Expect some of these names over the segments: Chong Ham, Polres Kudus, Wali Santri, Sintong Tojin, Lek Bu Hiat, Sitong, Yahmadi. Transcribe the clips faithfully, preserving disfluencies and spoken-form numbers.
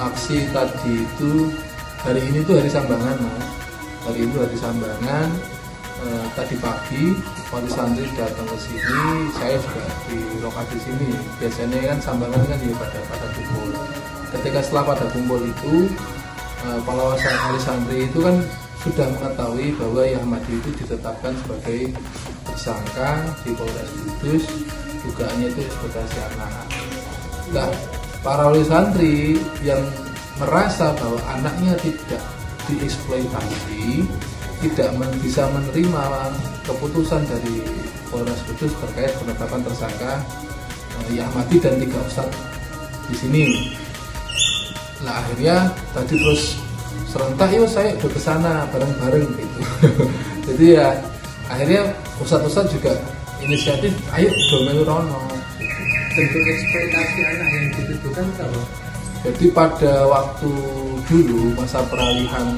aksi tadi itu hari ini tuh hari Sambangan, Mas. Hari itu hari Sambangan. E, tadi pagi waktu santri datang ke sini, saya juga di lokasi sini. Biasanya kan Sambangan kan di pada pada kumpul. Ketika setelah pada kumpul itu, e, palawasan hari santri itu kan sudah mengetahui bahwa Yahmadi itu ditetapkan sebagai tersangka di Polres Kudus, dugaannya itu eksploitasi anak. Nah, para wali santri yang merasa bahwa anaknya tidak dieksploitasi, tidak bisa menerima keputusan dari Polres Kudus terkait penetapan tersangka Yahmadi dan tiga ustadz di sini. Nah, akhirnya tadi terus serentak, yuk saya ikut ke sana bareng-bareng gitu. Jadi ya akhirnya ustadz-ustadz juga inisiatif, ayo domelu rono. Tentu ekspektasi anak yang dibutuhkan kalau. Jadi pada waktu dulu masa peralihan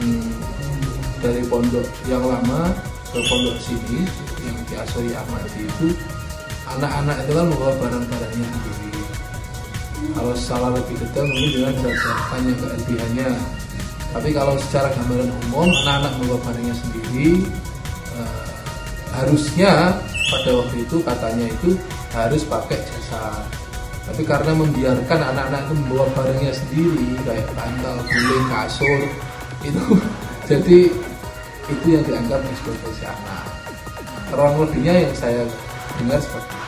dari pondok yang lama ke pondok sini yang diasuhi Yahmadi itu, anak-anak itu kan membawa barang-barangnya sendiri. Kalau salah lebih detail mungkin dengan tanya ke L P H-nya. Tapi kalau secara gambaran umum, anak-anak membawa barangnya sendiri, eh, harusnya pada waktu itu katanya itu harus pakai jasa. Tapi karena membiarkan anak-anak itu membawa barangnya sendiri, kayak bantal, guling, kasur, itu jadi itu yang dianggap eksploitasi anak. Kurang lebihnya yang saya dengar seperti itu.